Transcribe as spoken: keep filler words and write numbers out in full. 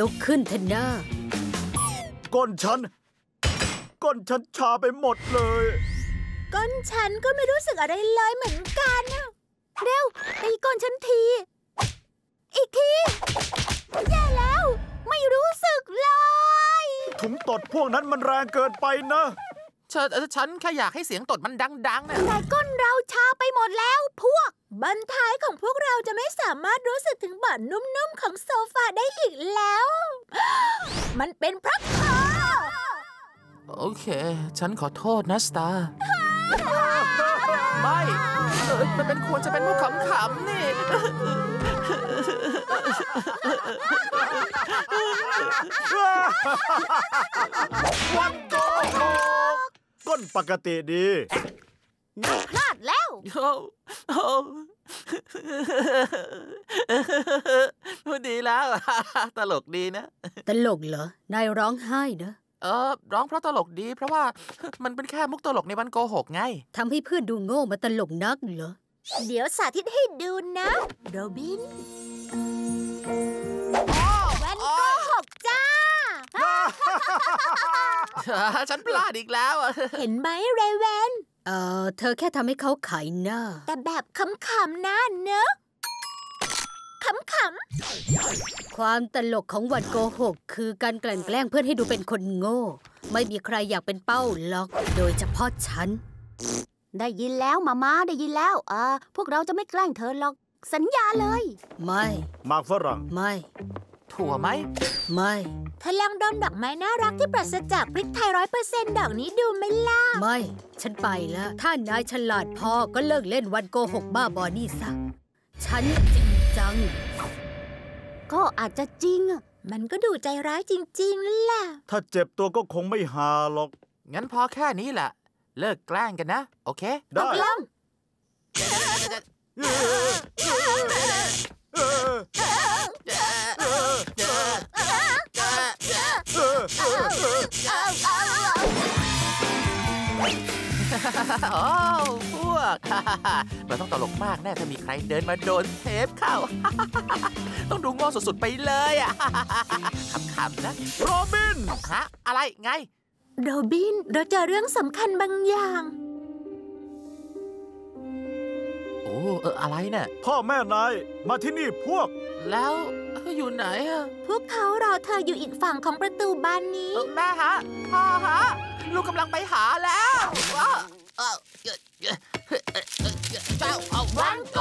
ลุกขึ้นเถอะนะก้นฉันก้นฉันชาไปหมดเลยก้นฉันก็ไม่รู้สึกอะไรเลยเหมือนกันนะเร็วไปก้นฉันทีอีกทีแย่แล้วไม่รู้สึกเลยถุงตดพวกนั้นมันแรงเกินไปนะฉันฉันแค่อยากให้เสียงตดมันดังๆนะแต่ก้นเราชาไปหมดแล้วพวกบันท้ายของพวกเราจะไม่สามารถรู้สึกถึงบ่านุ่มๆของโซฟาได้อีกแล้วมันเป็นเพราะเธอโอเคฉันขอโทษนะสตาร์ไม่มันเป็นควรจะเป็นมุกขำๆนี่วันโกหกก้นปกติดีน่าพลาดแล้วดีแล้วตลกดีนะตลกเหรอนายร้องไห้นะเออร้องเพราะตลกดีเพราะว่ามันเป็นแค่มุกตลกในวันโกหกไงทำให้เพื่อนดูโง่มาตลกนักเหรอเดี๋ยวสาธิตให้ดูนะโรบินวันโกหกจ้าฉันพลาดอีกแล้วเห็นไหมเรเวนเออเธอแค่ทำให้เขาขายหน้าแต่แบบขำๆนะเนอะขำๆความตลกของวันโกหกคือการกลั่นแกล้งเพื่อนให้ดูเป็นคนโง่ไม่มีใครอยากเป็นเป้าหรอกโดยเฉพาะฉันได้ยินแล้วมาม่าได้ยินแล้วเออพวกเราจะไม่แกล้งเธอหรอกสัญญาเลยไม่มากฝรั่งไม่ถั่วไหมไม่เธอลองดมดอกไม้น่ารักที่ปราศจากพริกไทยร้อยเปอร์เซ็นต์ดอกนี้ดูไหมล่ะไม่ฉันไปแล้วถ้านายฉลาดพอก็เลิกเล่นวันโกหกบ้าบอนี่ซะฉันจริงจังก็อาจจะจริงมันก็ดูใจร้ายจริงๆแหละถ้าเจ็บตัวก็คงไม่หาหรอกงั้นพอแค่นี้แหละเลิกแกล้งกันนะโอเคได้โอ้พวกเราต้องตลกมากแน่ถ้ามีใครเดินมาโดนเทปเข้าต้องดูโง่สุดๆไปเลยอ่ะขำๆนะโรบินฮะอะไรไงโรบินเราเจอเรื่องสำคัญบางอย่างโอ้เอออะไรเนี่ยพ่อแม่นายมาที่นี่พวกแล้วอยู่ไหนอะพวกเขารอเธออยู่อีกฝั่งของประตูบานนี้แม่ฮะพ่อฮะลูกกำลังไปหาแล้วว้าวเจ้าเอาวันโก